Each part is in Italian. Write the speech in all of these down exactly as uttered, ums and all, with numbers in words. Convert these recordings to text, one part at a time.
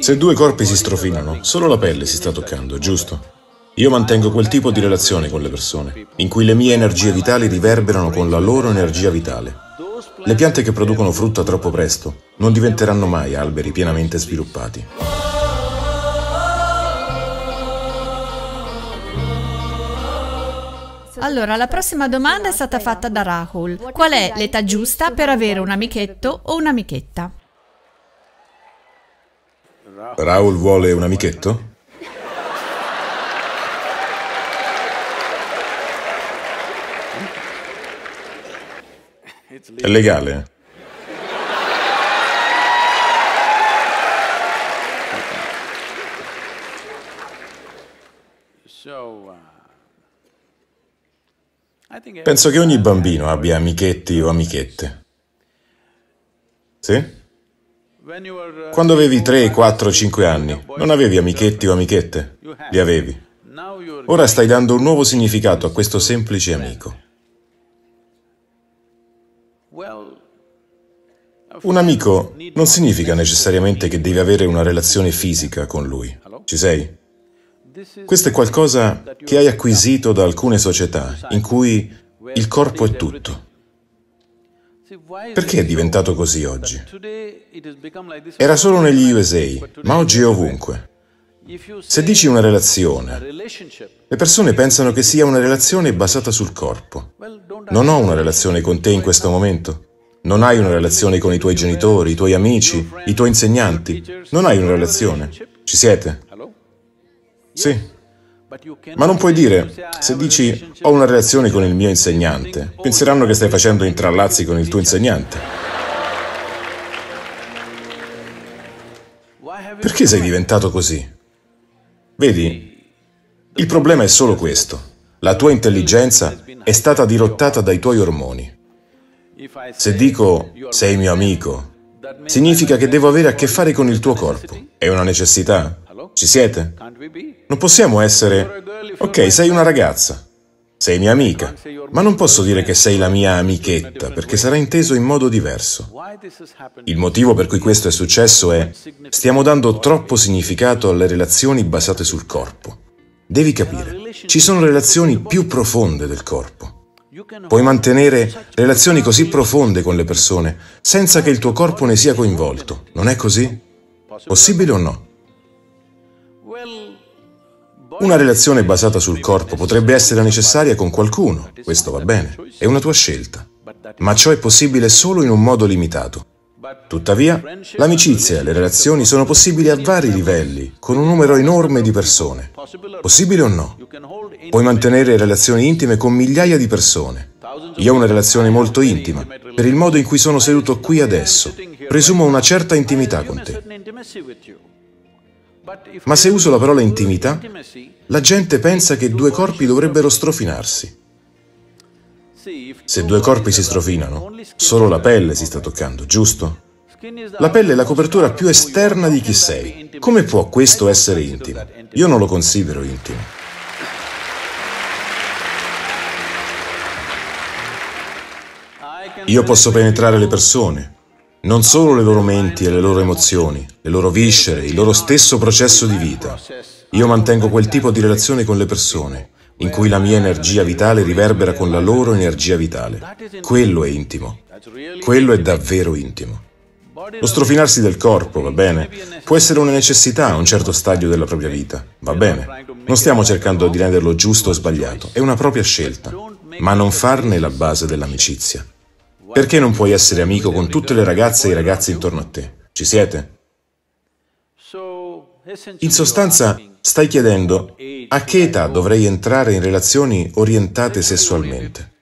Se due corpi si strofinano, solo la pelle si sta toccando, giusto? Io mantengo quel tipo di relazione con le persone, in cui le mie energie vitali riverberano con la loro energia vitale. Le piante che producono frutta troppo presto non diventeranno mai alberi pienamente sviluppati. Allora, la prossima domanda è stata fatta da Rahul. Qual è l'età giusta per avere un amichetto o un'amichetta? Rahul vuole un amichetto? È legale? Penso che ogni bambino abbia amichetti o amichette. Sì? Quando avevi tre, quattro, cinque anni, non avevi amichetti o amichette? Li avevi. Ora stai dando un nuovo significato a questo semplice amico. Un amico non significa necessariamente che devi avere una relazione fisica con lui. Ci sei? Questo è qualcosa che hai acquisito da alcune società in cui il corpo è tutto. Perché è diventato così oggi? Era solo negli U S A, ma oggi è ovunque. Se dici una relazione, le persone pensano che sia una relazione basata sul corpo. Non ho una relazione con te in questo momento. Non hai una relazione con i tuoi genitori, i tuoi amici, i tuoi insegnanti. Non hai una relazione. Ci siete? Sì. Ma non puoi dire, se dici ho una relazione con il mio insegnante, penseranno che stai facendo intrallazzi con il tuo insegnante. Perché sei diventato così? Vedi, il problema è solo questo. La tua intelligenza è stata dirottata dai tuoi ormoni. Se dico sei mio amico, significa che devo avere a che fare con il tuo corpo. È una necessità. Ci siete? Non possiamo essere... Ok, sei una ragazza, sei mia amica, ma non posso dire che sei la mia amichetta, perché sarà inteso in modo diverso. Il motivo per cui questo è successo è stiamo dando troppo significato alle relazioni basate sul corpo. Devi capire, ci sono relazioni più profonde del corpo. Puoi mantenere relazioni così profonde con le persone senza che il tuo corpo ne sia coinvolto. Non è così? Possibile o no? Una relazione basata sul corpo potrebbe essere necessaria con qualcuno, questo va bene, è una tua scelta, ma ciò è possibile solo in un modo limitato. Tuttavia, l'amicizia e le relazioni sono possibili a vari livelli, con un numero enorme di persone. Possibile o no? Puoi mantenere relazioni intime con migliaia di persone. Io ho una relazione molto intima, per il modo in cui sono seduto qui adesso. Presumo una certa intimità con te. Ma se uso la parola intimità, la gente pensa che due corpi dovrebbero strofinarsi. Se due corpi si strofinano, solo la pelle si sta toccando, giusto? La pelle è la copertura più esterna di chi sei. Come può questo essere intimo? Io non lo considero intimo. Io posso penetrare le persone, non solo le loro menti e le loro emozioni, le loro viscere, il loro stesso processo di vita. Io mantengo quel tipo di relazione con le persone, in cui la mia energia vitale riverbera con la loro energia vitale. Quello è intimo. Quello è davvero intimo. Lo strofinarsi del corpo, va bene, può essere una necessità a un certo stadio della propria vita, va bene. Non stiamo cercando di renderlo giusto o sbagliato, è una propria scelta, ma non farne la base dell'amicizia. Perché non puoi essere amico con tutte le ragazze e i ragazzi intorno a te? Ci siete? In sostanza, stai chiedendo a che età dovrei entrare in relazioni orientate sessualmente.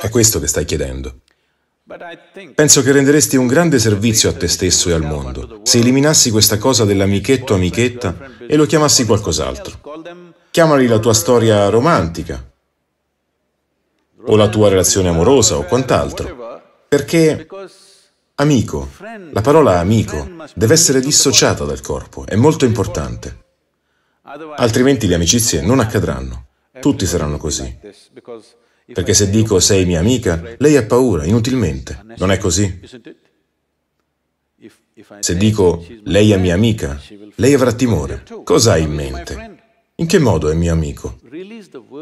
È questo che stai chiedendo. Penso che renderesti un grande servizio a te stesso e al mondo se eliminassi questa cosa dell'amichetto o amichetta e lo chiamassi qualcos'altro. Chiamali la tua storia romantica, o la tua relazione amorosa, o quant'altro, perché amico, la parola amico deve essere dissociata dal corpo, è molto importante. Altrimenti le amicizie non accadranno, tutti saranno così. Perché se dico sei mia amica, lei ha paura, inutilmente, non è così? Se dico lei è mia amica, lei avrà timore. Cosa ha in mente? In che modo è mio amico?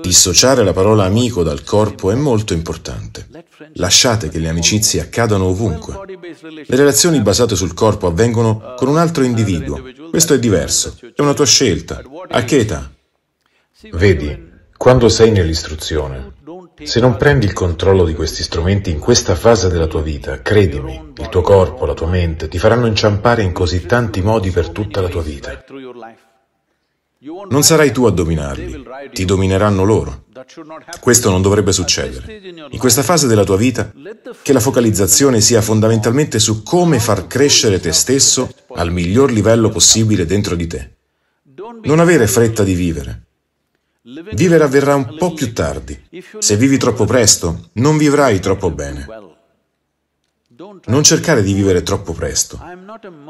Dissociare la parola amico dal corpo è molto importante. Lasciate che le amicizie accadano ovunque. Le relazioni basate sul corpo avvengono con un altro individuo. Questo è diverso, è una tua scelta. A che età? Vedi, quando sei nell'istruzione, se non prendi il controllo di questi strumenti in questa fase della tua vita, credimi, il tuo corpo, la tua mente ti faranno inciampare in così tanti modi per tutta la tua vita. Non sarai tu a dominarli, ti domineranno loro. Questo non dovrebbe succedere. In questa fase della tua vita, che la focalizzazione sia fondamentalmente su come far crescere te stesso al miglior livello possibile dentro di te. Non avere fretta di vivere. Vivere avverrà un po' più tardi. Se vivi troppo presto, non vivrai troppo bene. Non cercare di vivere troppo presto.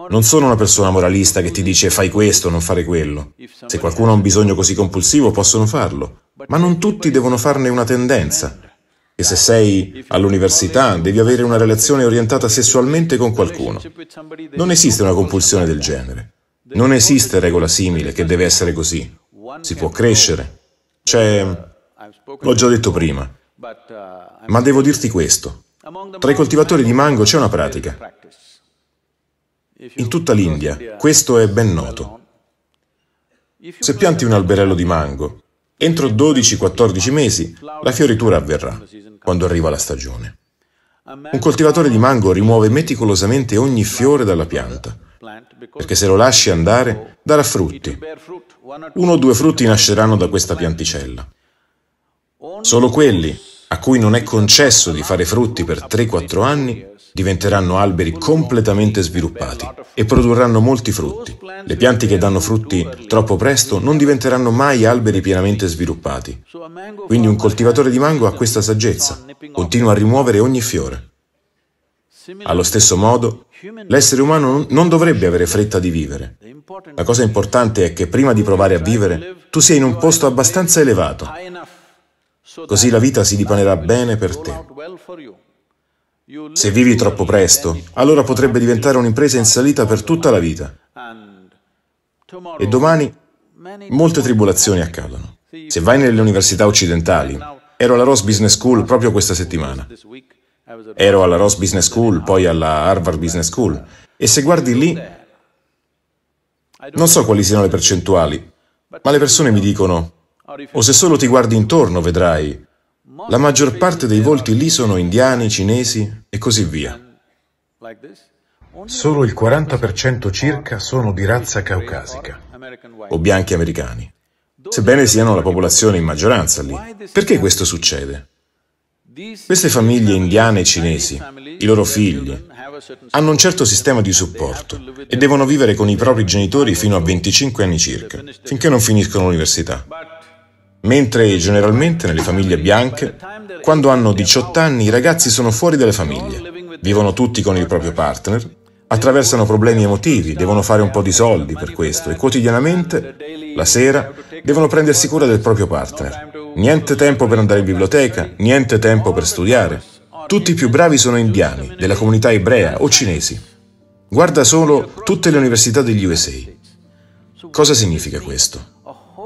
Non sono una persona moralista che ti dice fai questo, non fare quello. Se qualcuno ha un bisogno così compulsivo, possono farlo, ma non tutti devono farne una tendenza. E se sei all'università, devi avere una relazione orientata sessualmente con qualcuno. Non esiste una compulsione del genere. Non esiste regola simile che deve essere così. Si può crescere. C'è... L'ho già detto prima, ma devo dirti questo. Tra i coltivatori di mango c'è una pratica. In tutta l'India, questo è ben noto. Se pianti un alberello di mango, entro dodici quattordici mesi la fioritura avverrà, quando arriva la stagione. Un coltivatore di mango rimuove meticolosamente ogni fiore dalla pianta, perché se lo lasci andare, darà frutti. Uno o due frutti nasceranno da questa pianticella. Solo quelli a cui non è concesso di fare frutti per tre quattro anni, diventeranno alberi completamente sviluppati e produrranno molti frutti. Le piante che danno frutti troppo presto non diventeranno mai alberi pienamente sviluppati. Quindi un coltivatore di mango ha questa saggezza, continua a rimuovere ogni fiore. Allo stesso modo, l'essere umano non dovrebbe avere fretta di vivere. La cosa importante è che prima di provare a vivere, tu sia in un posto abbastanza elevato, così la vita si dipanerà bene per te. Se vivi troppo presto, allora potrebbe diventare un'impresa in salita per tutta la vita. E domani molte tribolazioni accadono. Se vai nelle università occidentali, ero alla Ross Business School proprio questa settimana. Ero alla Ross Business School, poi alla Harvard Business School, e se guardi lì, non so quali siano le percentuali, ma le persone mi dicono, o se solo ti guardi intorno vedrai, la maggior parte dei volti lì sono indiani, cinesi e così via. Solo il quaranta per cento circa sono di razza caucasica o bianchi americani, sebbene siano la popolazione in maggioranza lì. Perché questo succede? Queste famiglie indiane e cinesi, i loro figli, hanno un certo sistema di supporto e devono vivere con i propri genitori fino a venticinque anni circa, finché non finiscono l'università. Mentre generalmente nelle famiglie bianche, quando hanno diciotto anni i ragazzi sono fuori dalle famiglie, vivono tutti con il proprio partner, attraversano problemi emotivi, devono fare un po' di soldi per questo e quotidianamente, la sera, devono prendersi cura del proprio partner. Niente tempo per andare in biblioteca, niente tempo per studiare. Tutti i più bravi sono indiani, della comunità ebrea o cinesi. Guarda solo tutte le università degli U S A. Cosa significa questo?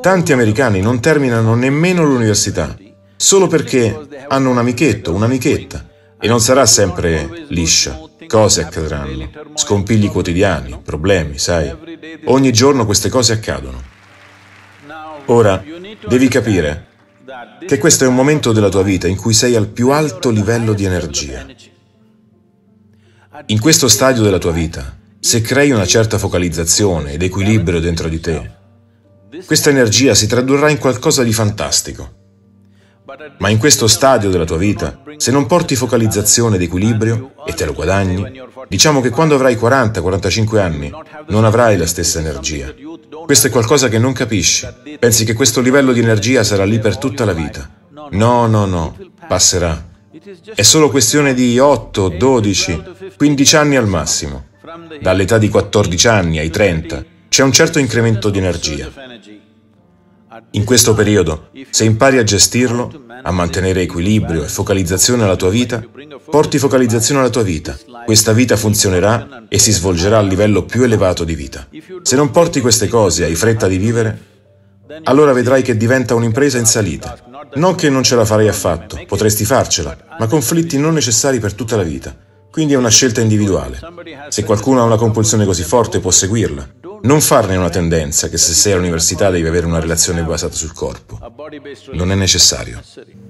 Tanti americani non terminano nemmeno l'università, solo perché hanno un amichetto, un'amichetta, e non sarà sempre liscia. Cose accadranno, scompigli quotidiani, problemi, sai. Ogni giorno queste cose accadono. Ora, devi capire che questo è un momento della tua vita in cui sei al più alto livello di energia. In questo stadio della tua vita, se crei una certa focalizzazione ed equilibrio dentro di te, questa energia si tradurrà in qualcosa di fantastico. Ma in questo stadio della tua vita, se non porti focalizzazione ed equilibrio e te lo guadagni, diciamo che quando avrai quaranta quarantacinque anni non avrai la stessa energia. Questo è qualcosa che non capisci. Pensi che questo livello di energia sarà lì per tutta la vita. No, no, no, passerà. È solo questione di otto, dodici, quindici anni al massimo. Dall'età di quattordici anni ai trenta, c'è un certo incremento di energia. In questo periodo, se impari a gestirlo, a mantenere equilibrio e focalizzazione alla tua vita, porti focalizzazione alla tua vita. Questa vita funzionerà e si svolgerà al livello più elevato di vita. Se non porti queste cose e hai fretta di vivere, allora vedrai che diventa un'impresa in salita. Non che non ce la farei affatto, potresti farcela, ma conflitti non necessari per tutta la vita. Quindi è una scelta individuale. Se qualcuno ha una compulsione così forte, può seguirla. Non farne una tendenza, che se sei all'università devi avere una relazione basata sul corpo. Non è necessario.